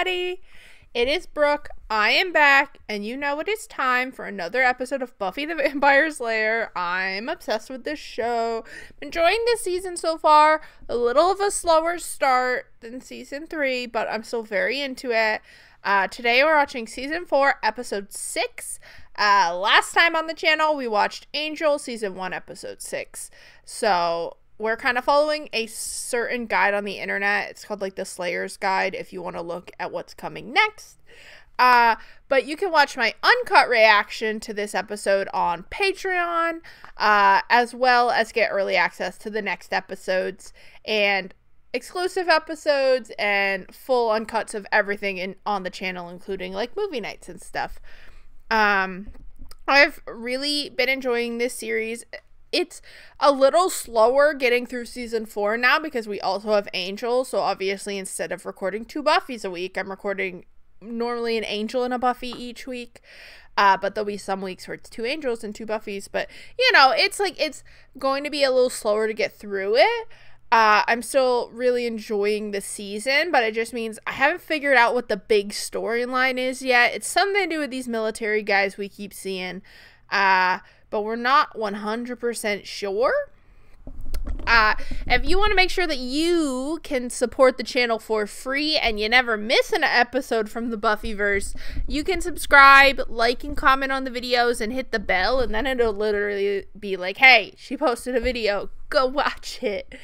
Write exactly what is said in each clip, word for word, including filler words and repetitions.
everybody. It is Brooke. I am back, and you know it is time for another episode of Buffy the Vampire Slayer. I'm obsessed with this show. I'm enjoying this season so far. A little of a slower start than season three, but I'm still very into it. Uh, today we're watching season four, episode six. Uh, last time on the channel, we watched Angel, season one, episode six. So we're kind of following a certain guide on the internet. It's called like the Slayer's Guide if you want to look at what's coming next. Uh, but you can watch my uncut reaction to this episode on Patreon, uh, as well as get early access to the next episodes and exclusive episodes and full uncuts of everything in on the channel, including like movie nights and stuff. Um, I've really been enjoying this series. It's a little slower getting through season four now because we also have Angel. So obviously, instead of recording two Buffys a week, I'm recording normally an Angel and a Buffy each week. Uh, but there'll be some weeks where it's two Angels and two Buffys. But, you know, it's like it's going to be a little slower to get through it. Uh, I'm still really enjoying the season, but it just means I haven't figured out what the big storyline is yet. It's something to do with these military guys we keep seeing. Uh... But we're not one hundred percent sure. Uh, if you want to make sure that you can support the channel for free and you never miss an episode from the Buffyverse, you can subscribe, like, and comment on the videos and hit the bell. And then it'll literally be like, hey, she posted a video. Go watch it.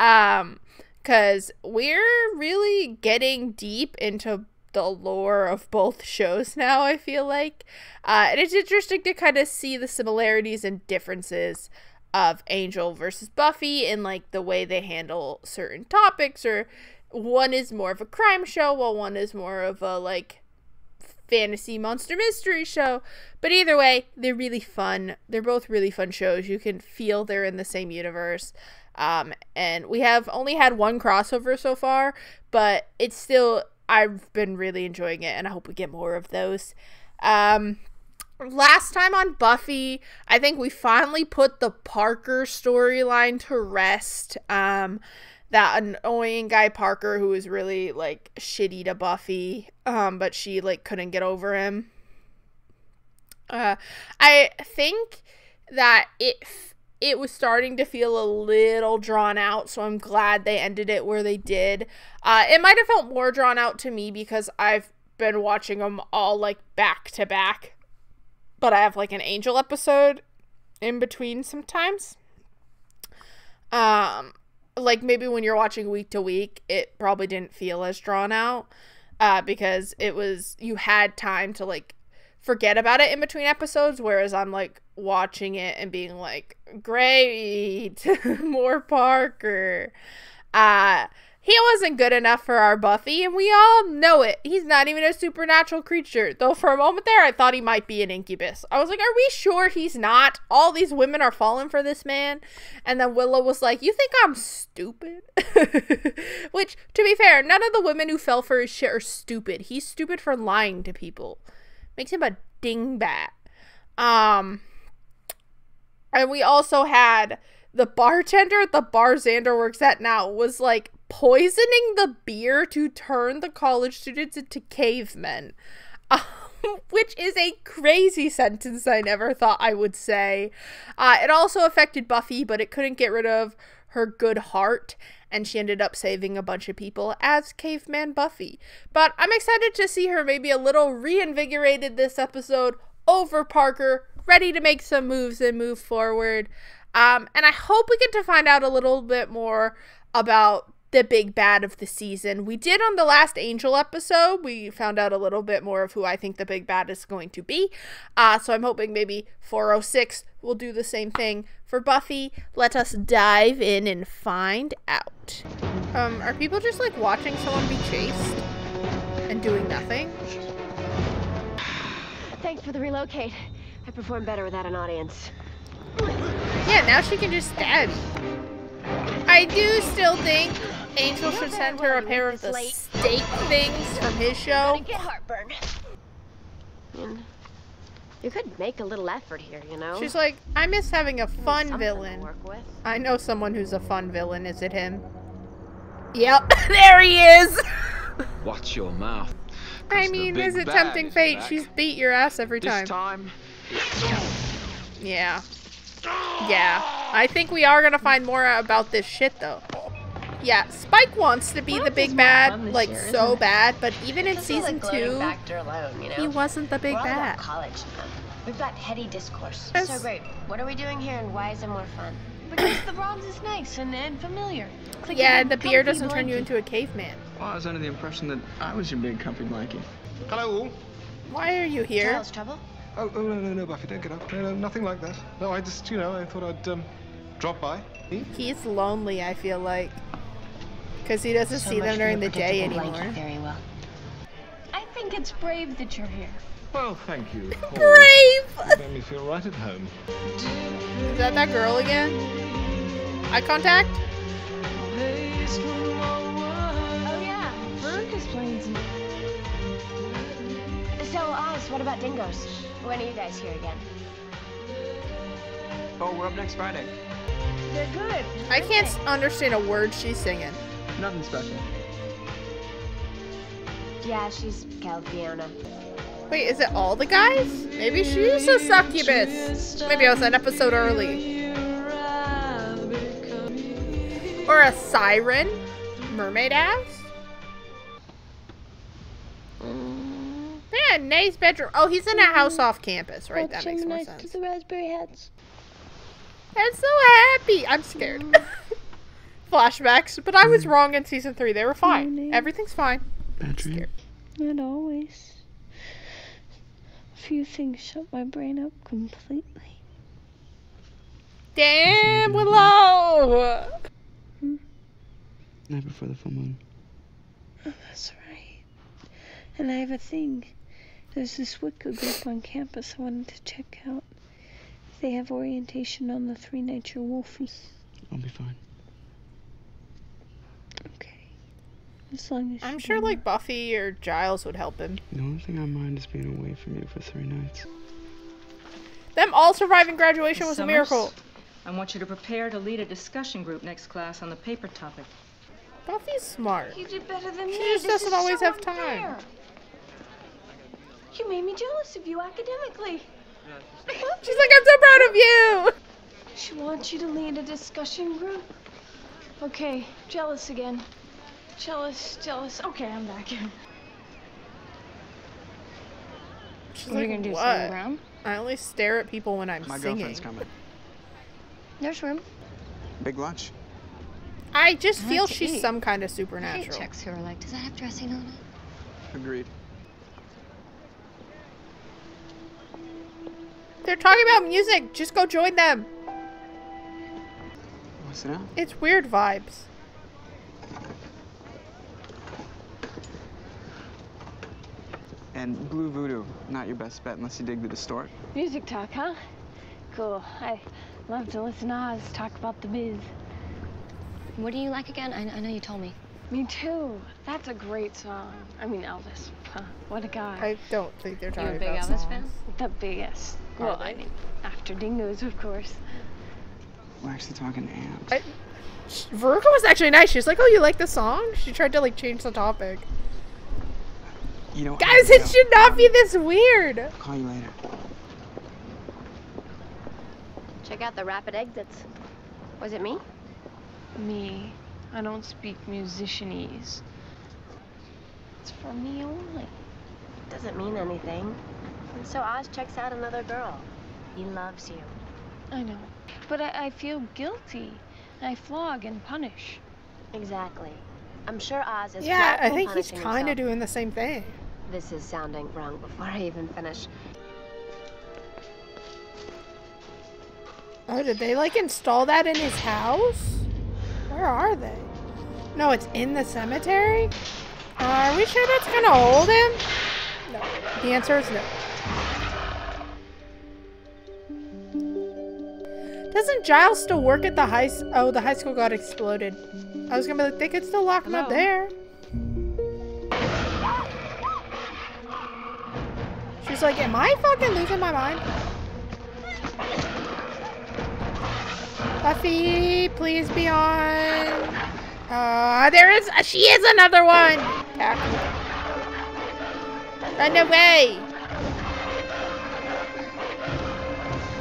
Um, because we're really getting deep into the lore of both shows now, I feel like. Uh, and it's interesting to kind of see the similarities and differences of Angel versus Buffy in, like, the way they handle certain topics, or one is more of a crime show while one is more of a, like, fantasy monster mystery show. But either way, they're really fun. They're both really fun shows. You can feel they're in the same universe. Um, and we have only had one crossover so far, but it's still... I've been really enjoying it, and I hope we get more of those. Um, last time on Buffy, I think we finally put the Parker storyline to rest. Um, that annoying guy Parker who was really, like, shitty to Buffy, um, but she, like, couldn't get over him. Uh, I think that it... it was starting to feel a little drawn out, so I'm glad they ended it where they did. Uh, it might have felt more drawn out to me because I've been watching them all, like, back to back. But I have, like, an Angel episode in between sometimes. Um, like, maybe when you're watching week to week, it probably didn't feel as drawn out. Uh, because it was, you had time to, like, forget about it in between episodes, whereas I'm, like, watching it and being like, great, more Parker. Uh, he wasn't good enough for our Buffy, and we all know it. He's not even a supernatural creature, though for a moment there, I thought he might be an incubus. I was like, are we sure he's not? All these women are falling for this man. And then Willow was like, you think I'm stupid? Which, to be fair, none of the women who fell for his shit are stupid. He's stupid for lying to people. Makes him a dingbat. Um... And we also had the bartender at the bar Xander works at now was, like, poisoning the beer to turn the college students into cavemen. Um, which is a crazy sentence I never thought I would say. Uh, it also affected Buffy, but it couldn't get rid of her good heart. And she ended up saving a bunch of people as Caveman Buffy. But I'm excited to see her maybe a little reinvigorated this episode over Parker, ready to make some moves and move forward. Um, and I hope we get to find out a little bit more about the big bad of the season. We did on the last Angel episode. We found out a little bit more of who I think the big bad is going to be. Uh, so I'm hoping maybe four oh six will do the same thing for Buffy. Let us dive in and find out. Um, are people just like watching someone be chased and doing nothing? Thanks for the relocate. I perform better without an audience. Yeah, now she can just stab. I do still think Angel should send her a pair of the steak things from his show. Get heartburn. You could make a little effort here, you know. She's like, I miss having a fun villain. I know someone who's a fun villain. Is it him? Yep, there he is. Watch your mouth. I mean, is it tempting fate? She's beat your ass every time. This time. Yeah. Yeah. I think we are gonna find more about this shit, though. Yeah, Spike wants to be the big bad, like, so bad, but even in season two, he wasn't the big bad. We've got heady discourse. So great. What are we doing here, and why is it more fun? Because the Bronze is nice and, and familiar. Like yeah, and the beer doesn't turn you into a caveman. Well, I was under the impression that I was your big comfy blanket. Hello. Why are you here? Giles, trouble? Oh, oh, no, no, no, Buffy, don't get up. No, no, nothing like that. No, I just, you know, I thought I'd um, drop by. He's lonely, I feel like, because he doesn't so see them during the day anymore. Like very well. I think it's brave that you're here. Well, thank you. Brave! You made me feel right at home. Is that that girl again? Eye contact? Oh, yeah. Veruca's playing some. So, Oz, what about Dingoes? When are you guys here again? Oh, we're up next Friday. They're good. I can't understand a word she's singing. Nothing special. Yeah, she's called Fiona. Wait, is it all the guys? Maybe she's a succubus. Maybe I was an episode early. Or a siren? Mermaid ass? Yeah, Nay's bedroom. Oh, he's in a house off campus, right? That makes more sense. The raspberry hats. I'm so happy. I'm scared. Flashbacks, but I was wrong in season three. They were fine. Everything's fine. I'm scared. Not always. Few things shut my brain up completely. Damn, Willow! Hmm? Night before the full moon. Oh, that's right. And I have a thing. There's this Wicca group on campus I wanted to check out. They have orientation on the three nature wolfies. I'll be fine. Okay. As long as I'm sure, like, Buffy or Giles would help him. The only thing I mind is being away from you for three nights. Them all surviving graduation was a miracle. I want you to prepare to lead a discussion group next class on the paper topic. Buffy's smart. You did better than me. She just doesn't always have time. You made me jealous of you academically. She's like, I'm so proud of you. She wants you to lead a discussion group. Okay, jealous again. Jealous, jealous. Okay, I'm back. She's what like, are you gonna do? What? Around? I only stare at people when I'm My singing. My girlfriend's coming. Nurse room. Big lunch. I just I feel like she's eat. some kind of supernatural. Checks who are like, does that have dressing on it? Agreed. They're talking about music. Just go join them. What's that? It's weird vibes. And blue voodoo, not your best bet unless you dig the distort. Music talk, huh? Cool. I love to listen to Oz talk about the biz. What do you like again? I, I know you told me. Me too. That's a great song. I mean, Elvis. Huh, what a guy. I don't think they're talking about You're a big Elvis songs. fan? The biggest. Well, I mean, after Dingoes, of course. We're actually talking to amps. I, Veruca was actually nice. She was like, oh, you like the song? She tried to, like, change the topic. You know, guys, it should not be this weird. I'll call you later. Check out the rapid exits. Was it me? Me. I don't speak musicianese. It's for me only. It doesn't mean anything. And so Oz checks out another girl. He loves you. I know. But I, I feel guilty. I flog and punish. Exactly. I'm sure Oz is. Yeah, I think he's kind of doing the same thing. This is sounding wrong before I even finish. Oh, did they, like, install that in his house? Where are they? No, it's in the cemetery? Are we sure that's gonna hold him? No. The answer is no. Doesn't Giles still work at the high school? Oh, the high school got exploded. I was gonna be like, they could still lock him Hello. up there. She's like, am I fucking losing my mind? Buffy, please be on. Uh, there is, she is another one. Tackle. Run away!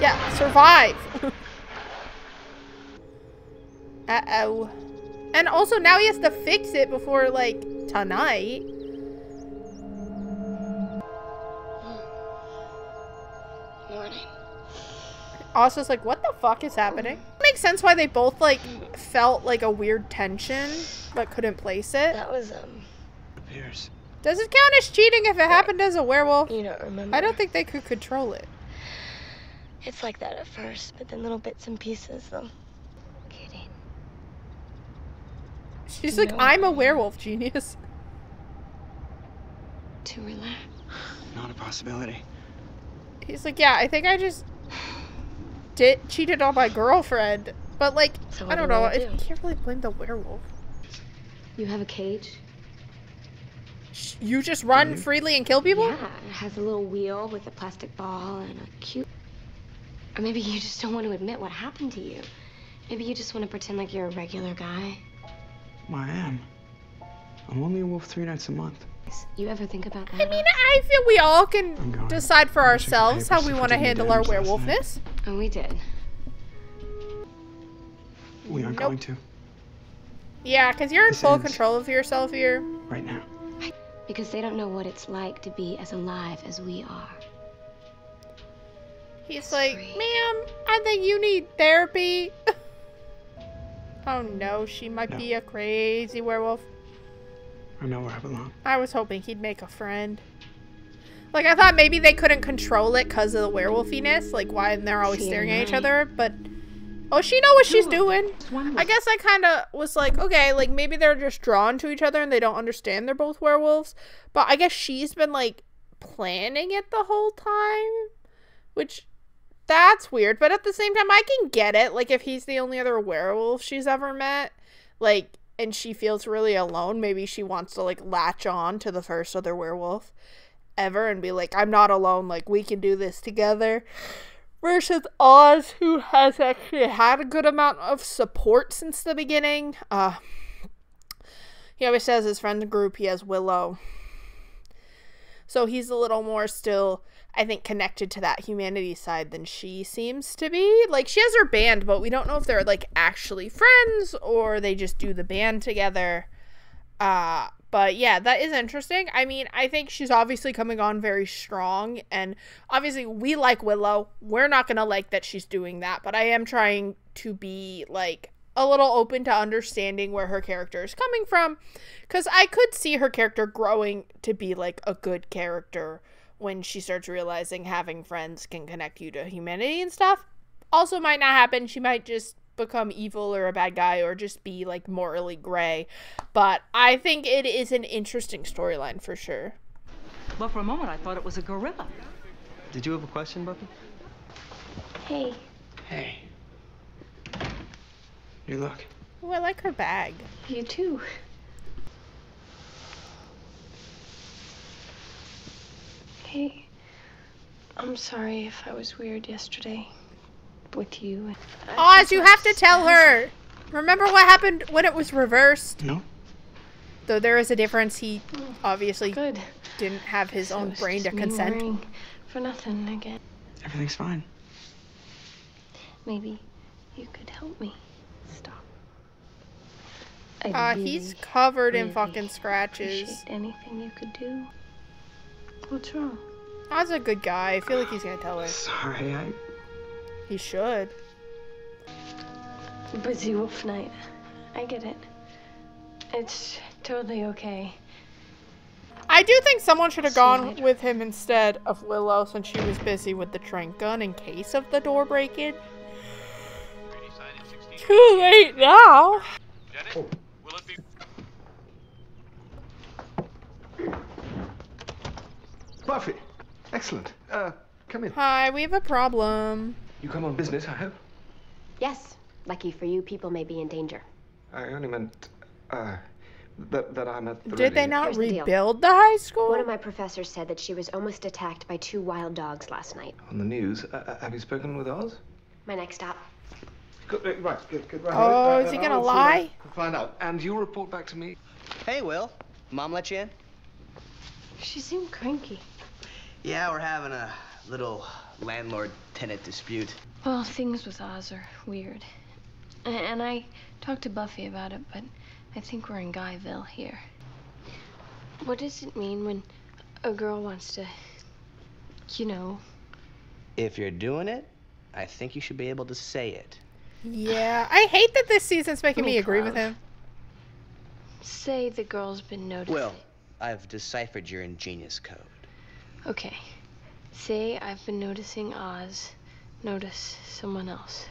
Yeah, survive! Uh-oh. And also now he has to fix it before, like, tonight. Morning. Asa's like, what the fuck is happening? It makes sense why they both, like, felt, like, a weird tension, but couldn't place it. That was, um... Appears. Does it count as cheating if it right. happened as a werewolf? You don't remember. I don't think they could control it. It's like that at first, but then little bits and pieces, though. Kidding. She's no. like, I'm a werewolf, genius. To relax. Not a possibility. He's like, yeah, I think I just did cheated on my girlfriend. But, like, so I don't do know. I do? can't really blame the werewolf. You have a cage? You just run mm-hmm. freely and kill people? Yeah, it has a little wheel with a plastic ball and a cute... Or maybe you just don't want to admit what happened to you. Maybe you just want to pretend like you're a regular guy. Well, I am. I'm only a wolf three nights a month. You ever think about that? I mean, I feel we all can decide for ourselves how we want to handle our werewolfness. And we did. We aren't nope. going to. Yeah, because you're in this full ends. control of yourself here. Right now. Because they don't know what it's like to be as alive as we are. He's like, ma'am, I think you need therapy. Oh no, she might no. be a crazy werewolf. I know where I belong. I was hoping he'd make a friend. Like, I thought maybe they couldn't control it because of the werewolfiness. Like, why they're always she staring at each other. But, oh, she knows what she's doing. I guess I kind of was like, okay, like, maybe they're just drawn to each other and they don't understand they're both werewolves. But I guess she's been, like, planning it the whole time. Which... that's weird, but at the same time, I can get it. Like, if he's the only other werewolf she's ever met, like, and she feels really alone, maybe she wants to, like, latch on to the first other werewolf ever and be like, I'm not alone. Like, we can do this together. Versus Oz, who has actually had a good amount of support since the beginning. Uh, he always says his friend group, he has Willow. So he's a little more still... I think connected to that humanity side than she seems to be. Like, she has her band, but we don't know if they're, like, actually friends or they just do the band together. Uh, but yeah, that is interesting. I mean, I think she's obviously coming on very strong, and obviously we like Willow. We're not gonna like that she's doing that, but I am trying to be, like, a little open to understanding where her character is coming from, because I could see her character growing to be, like, a good character when she starts realizing having friends can connect you to humanity and stuff. Also might not happen. She might just become evil or a bad guy or just be, like, morally gray. But I think it is an interesting storyline for sure. Well, for a moment, I thought it was a gorilla. Did you have a question, Buffy? Hey. Hey. You look. Oh, I like her bag. You too. Hey, I'm sorry if I was weird yesterday with you. I Oz, you have to tell her. Remember what happened when it was reversed? No. Though there is a difference, he obviously Good. didn't have his so own brain to consent. For nothing again. Everything's fine. Maybe you could help me. Stop. I uh, really, he's covered really in fucking scratches. Anything you could do? What's wrong? That's a good guy. I feel like he's gonna tell her. Sorry, I... He should. Busy wolf night. I get it. It's totally okay. I do think someone should have gone with him instead of Willow since she was busy with the trank gun in case of the door break-in. Too late now. Janet, will it be... Buffy, excellent. Uh, come in. Hi, we have a problem. You come on business, I hope? Yes. Lucky for you, people may be in danger. I only meant, uh, that, that I'm at the Did they not Here's rebuild the, the high school? One of my professors said that she was almost attacked by two wild dogs last night. On the news? Uh, have you spoken with Oz? My next stop. Good, right, good, good. Right, oh, right, is right, he right, gonna lie? Find out. And you'll report back to me. Hey, Will. Mom let you in? She seemed cranky. Yeah, we're having a little landlord-tenant dispute. Well, things with Oz are weird. And I talked to Buffy about it, but I think we're in Guyville here. What does it mean when a girl wants to, you know... If you're doing it, I think you should be able to say it. Yeah, I hate that this season's making me, me agree with him. Say the girl's been noticed. Well, I've deciphered your ingenious code. Okay. Say I've been noticing Oz notice someone else.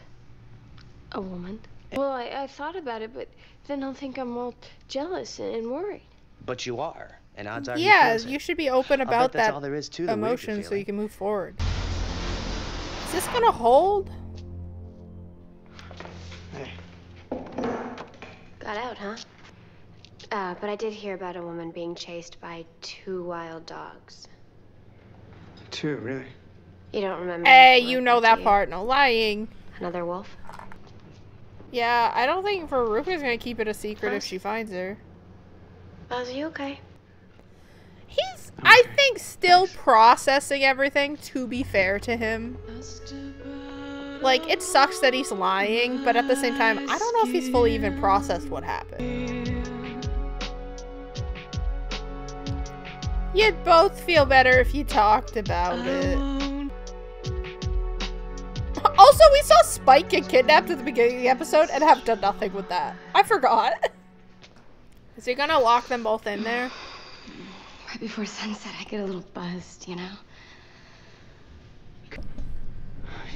A woman. And well, I, I thought about it, but then I'll think I'm all jealous and worried. But you are, and odds are yeah, you, you should be open about that all there is to emotion so you can move forward. Is this gonna hold? Hey. Got out, huh? Uh, but I did hear about a woman being chased by two wild dogs. Two, really? You don't remember? Hey, you know that part. No lying. Another wolf? Yeah, I don't think Veruca's gonna keep it a secret if she finds her. Oz, are you okay? He's, okay. I think, still Thanks. processing everything, to be fair to him. Like, it sucks that he's lying, but at the same time, I don't know if he's fully even processed what happened. You'd both feel better if you talked about it. Also, we saw Spike get kidnapped at the beginning of the episode and have done nothing with that. I forgot. Is he gonna lock them both in there? Right before sunset, I get a little buzzed, you know?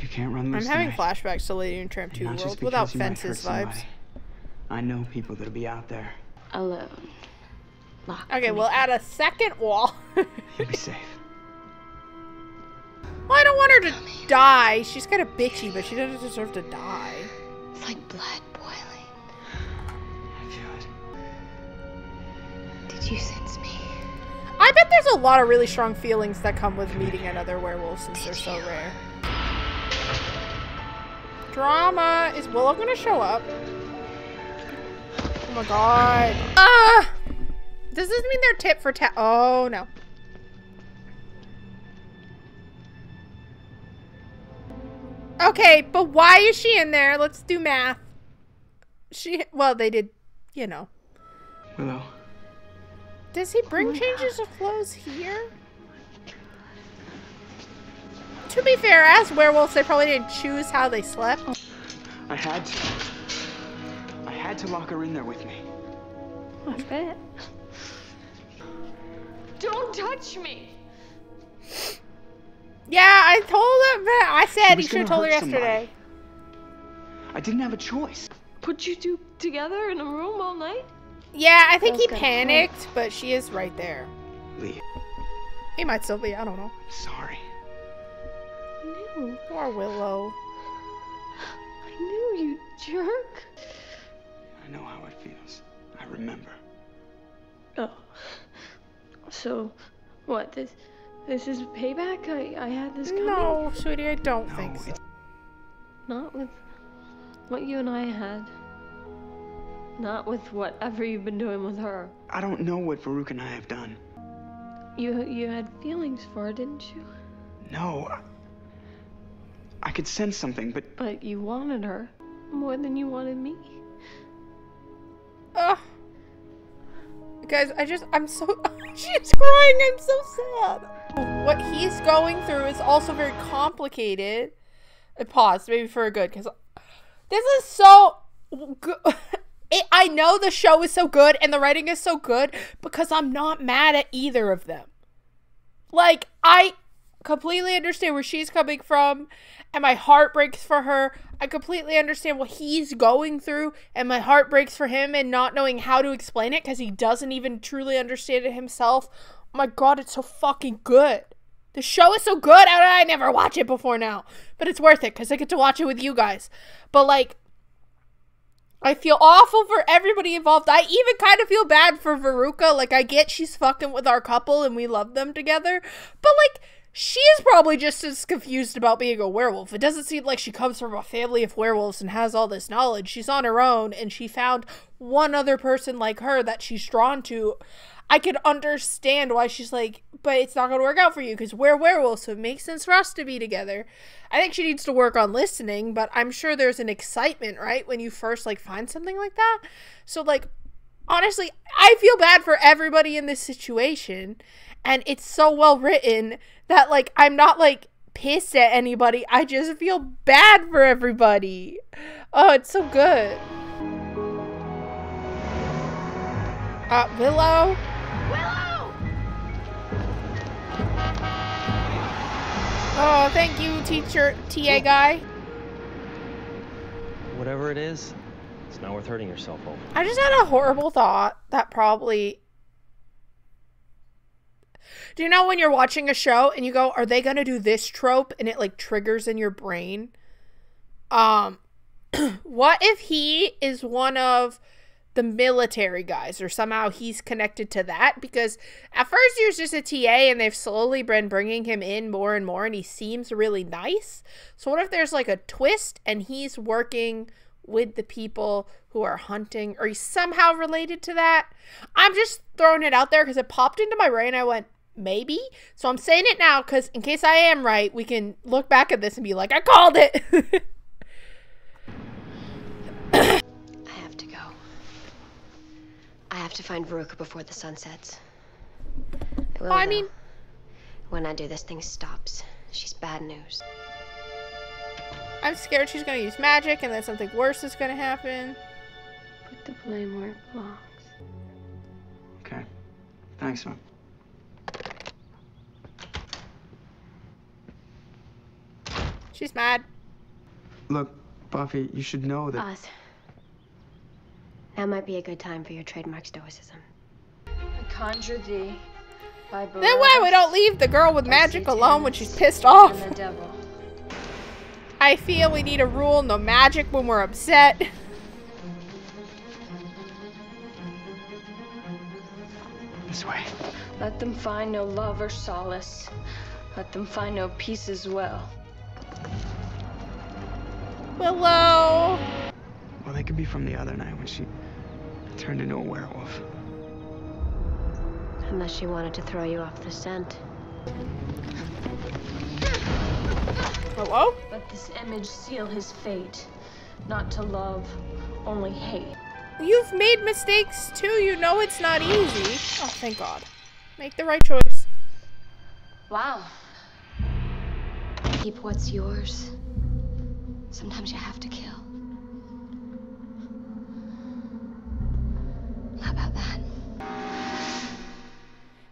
You can't run this I'm having night. flashbacks to Lady and Tramp two World without fences vibes. I know people that'll be out there. Alone. Locked okay, we'll add a second wall. You'll be safe. Well, I don't want her to Mommy. die. She's kind of bitchy, but she doesn't deserve to die. It's like blood boiling. I feel it. Did you sense me? I bet there's a lot of really strong feelings that come with meeting another werewolf since Did they're so you? rare. Drama. Is Willow gonna show up? Oh my god. Ah! Does this mean they're tit for tat? Oh no. Okay, but why is she in there? Let's do math. She, well, they did, you know. Willow. Does he bring oh changes God. of clothes here? To be fair, as werewolves, they probably didn't choose how they slept. I had to. I had to lock her in there with me. I bet. Don't touch me. Yeah, I told him that. I said he should have told her yesterday. Somebody. I didn't have a choice. Put you two together in a room all night? Yeah, I think he panicked, but she is right there. Leave. He might still be. I don't know. Sorry. I knew. Poor Willow. I knew, you jerk. I know how it feels. I remember. Oh. So, what, this this is payback? I, I had this coming? No, sweetie, I don't no, think so. Not with what you and I had. Not with whatever you've been doing with her. I don't know what Veruca and I have done. You you had feelings for her, didn't you? No. I, I could sense something, but... But you wanted her more than you wanted me. Ugh. Guys, I just, I'm so, she's crying, I'm so sad. What he's going through is also very complicated. I paused, maybe for a good, because this is so good. It, I know the show is so good and the writing is so good because I'm not mad at either of them. Like, I completely understand where she's coming from and my heart breaks for her. I completely understand what he's going through and my heart breaks for him and not knowing how to explain it because he doesn't even truly understand it himself. Oh my god, it's so fucking good. The show is so good. I, I never watch it before now, but it's worth it because I get to watch it with you guys. But like, I feel awful for everybody involved. I even kind of feel bad for Veruca. Like, I get she's fucking with our couple and we love them together, but like, she is probably just as confused about being a werewolf. It doesn't seem like she comes from a family of werewolves and has all this knowledge. She's on her own, and she found one other person like her that she's drawn to. I could understand why she's like, but it's not going to work out for you because we're werewolves, so it makes sense for us to be together. I think she needs to work on listening, but I'm sure there's an excitement, right, when you first, like, find something like that. So, like, honestly, I feel bad for everybody in this situation, and it's so well written that, like, I'm not, like, pissed at anybody. I just feel bad for everybody. Oh, it's so good. Uh, Willow? Willow! Oh, thank you, teacher, T A guy. Whatever it is, it's not worth hurting yourself over. I just had a horrible thought that probably... Do you know when you're watching a show and you go, are they gonna do this trope? And it, like, triggers in your brain? Um, what if he is one of... the military guys, or somehow he's connected to that, because at first he was just a T A and they've slowly been bringing him in more and more and he seems really nice. So what if there's like a twist and he's working with the people who are hunting, or he's somehow related to that? I'm just throwing it out there because it popped into my brain. I went, maybe. So I'm saying it now because in case I am right, we can look back at this and be like, I called it. I have to find Veruca before the sun sets. I will, oh, I mean... When I do, this thing stops. She's bad news. I'm scared she's gonna use magic and then something worse is gonna happen. Put the blame where it belongs. Okay. Thanks, Mom. She's mad. Look, Buffy, you should know that... Oz. That might be a good time for your trademark stoicism. I conjure thee by blood. Then why we don't leave the girl with magic alone when she's pissed off? The devil. I feel we need a rule, no magic when we're upset. This way. Let them find no love or solace. Let them find no peace as well. Willow. Well, they could be from the other night when she... turned into a werewolf. Unless she wanted to throw you off the scent. Hello? Let this image seal his fate. Not to love, only hate. You've made mistakes too, you know it's not easy. Oh, thank God. Make the right choice. Wow. Keep what's yours. Sometimes you have to kill. How about that?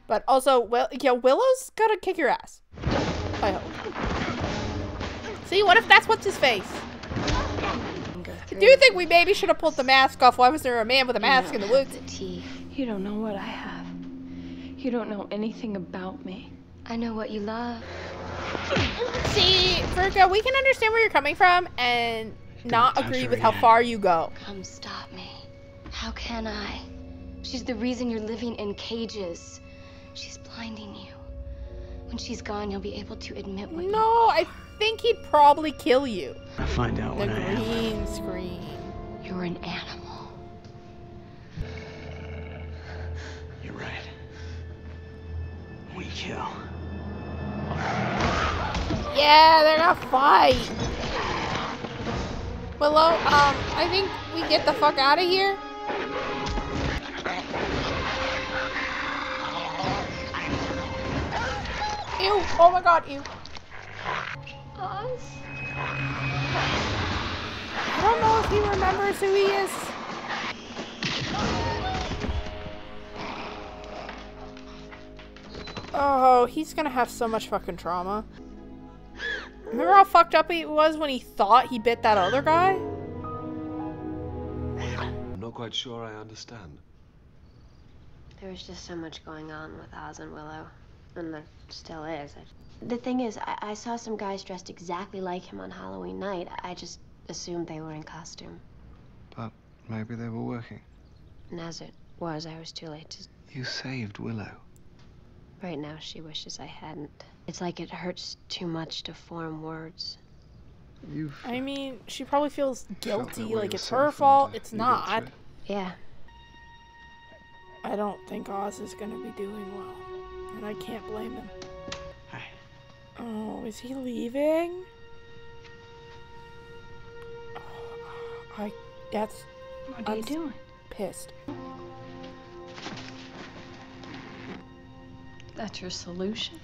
But also, well, yeah, Willow's gonna kick your ass. I hope. See, what if that's what's his face? I do think we maybe should have pulled the mask off. Why was there a man with a mask in the woods? You don't know what I have. You don't know anything about me. I know what you love. See, Veruca, we can understand where you're coming from and not agree with how far you go. Come stop me. How can I? She's the reason you're living in cages. She's blinding you. When she's gone, you'll be able to admit what. No, I think he'd probably kill you. I'll find out when I am. The green screen. You're an animal. You're right. We kill. Yeah, they're gonna fight. Willow, um, I think we get the fuck out of here. Ew, oh my God, ew. Oz? I don't know if he remembers who he is. Oh, he's gonna have so much fucking trauma. Remember how fucked up he was when he thought he bit that other guy? I'm not quite sure I understand. There was just so much going on with Oz and Willow. And there still is. The thing is, I, I saw some guys dressed exactly like him on Halloween night. I just assumed they were in costume. But maybe they were working. And as it was, I was too late to... You saved Willow. Right now, she wishes I hadn't. It's like it hurts too much to form words. You've... I mean, she probably feels guilty, like it's her fault. It's not. Yeah. I don't think Oz is going to be doing well, and I can't blame him. Hi. Oh, is he leaving? Oh, I, that's... What are you doing? Pissed. That's your solution?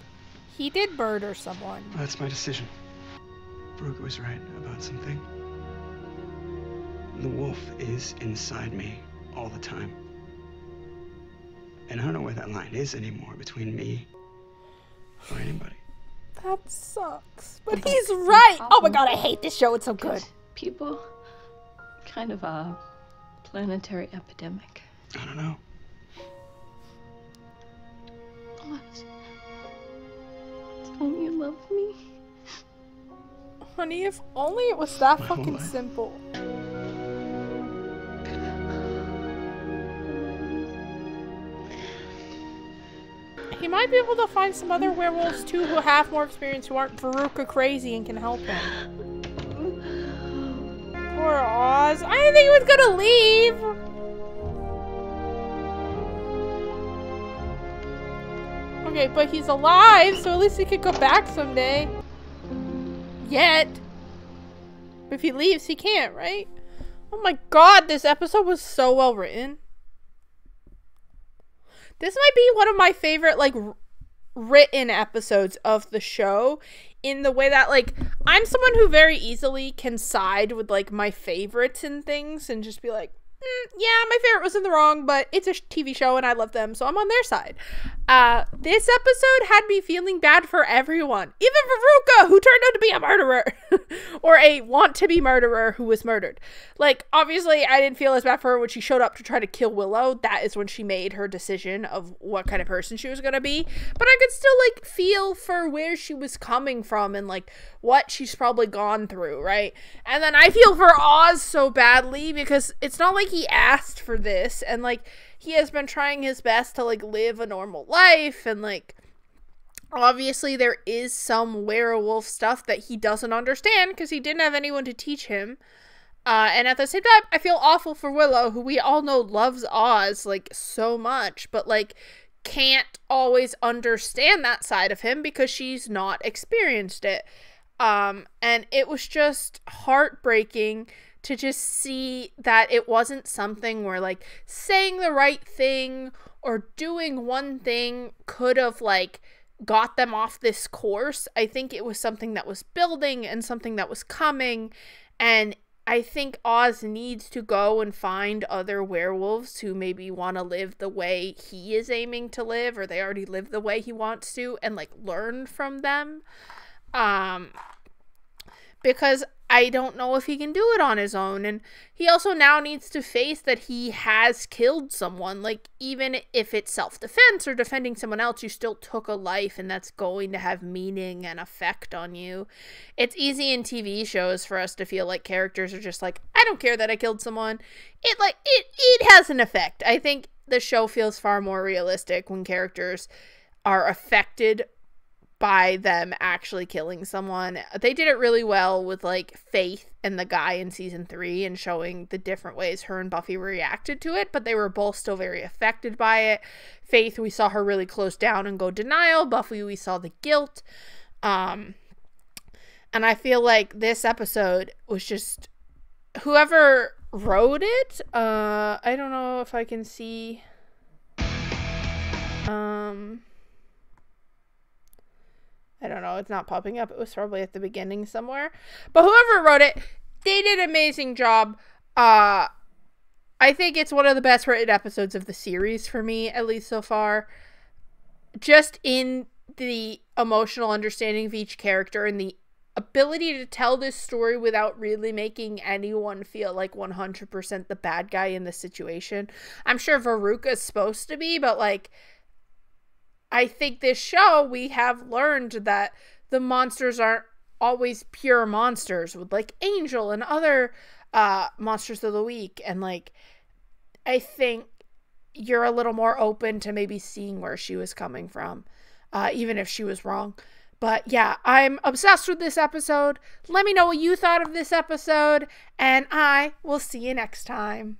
He did murder someone. That's my decision. Veruca was right about something. The wolf is inside me all the time. And I don't know where that line is anymore between me or anybody. That sucks. But That's he's right. Oh my god, I hate this show. It's so good. People, kind of a planetary epidemic. I don't know. What? Don't you love me? Honey, if only it was that My fucking simple. He might be able to find some other werewolves too who have more experience, who aren't Veruca crazy and can help him. Poor Oz. I didn't think he was gonna leave! Okay, but he's alive, so at least he could go back someday. Yet. If he leaves, he can't, right? Oh my god, this episode was so well written. This might be one of my favorite, like, written episodes of the show. In the way that, like, I'm someone who very easily can side with, like, my favorites and things. And just be like, mm, yeah, my favorite was in the wrong, but it's a T V show and I love them, so I'm on their side. Uh, this episode had me feeling bad for everyone, even Veruca, who turned out to be a murderer or a want-to-be murderer who was murdered. Like, obviously I didn't feel as bad for her when she showed up to try to kill Willow. That is when she made her decision of what kind of person she was gonna be, but I could still, like, feel for where she was coming from and, like, what she's probably gone through, right? And then I feel for Oz so badly because it's not like he asked for this, and, like, he has been trying his best to, like, live a normal life, and, like, obviously there is some werewolf stuff that he doesn't understand because he didn't have anyone to teach him. Uh, and at the same time, I feel awful for Willow, who we all know loves Oz, like, so much, but, like, can't always understand that side of him because she's not experienced it. Um, and it was just heartbreaking to just see that it wasn't something where, like, saying the right thing or doing one thing could have, like, got them off this course. I think it was something that was building and something that was coming. And I think Oz needs to go and find other werewolves who maybe want to live the way he is aiming to live, or they already live the way he wants to, and, like, learn from them. Um, because I don't know if he can do it on his own. And he also now needs to face that he has killed someone. Like, even if it's self-defense or defending someone else, you still took a life, and that's going to have meaning and effect on you. It's easy in T V shows for us to feel like characters are just like, I don't care that I killed someone. It, like, it, it has an effect. I think the show feels far more realistic when characters are affected by them actually killing someone. They did it really well with, like, Faith and the guy in season three, and showing the different ways her and Buffy reacted to it, but they were both still very affected by it. Faith, we saw her really close down and go denial. Buffy, we saw the guilt. Um, and I feel like this episode was just, whoever wrote it, uh, I don't know if I can see, um... I don't know, it's not popping up. It was probably at the beginning somewhere. But whoever wrote it, they did an amazing job. Uh, I think it's one of the best written episodes of the series for me, at least so far. Just in the emotional understanding of each character and the ability to tell this story without really making anyone feel like one hundred percent the bad guy in this situation. I'm sure Veruca's supposed to be, but, like, I think this show, we have learned that the monsters aren't always pure monsters, with, like, Angel and other uh, monsters of the week. And, like, I think you're a little more open to maybe seeing where she was coming from, uh, even if she was wrong. But, yeah, I'm obsessed with this episode. Let me know what you thought of this episode, and I will see you next time.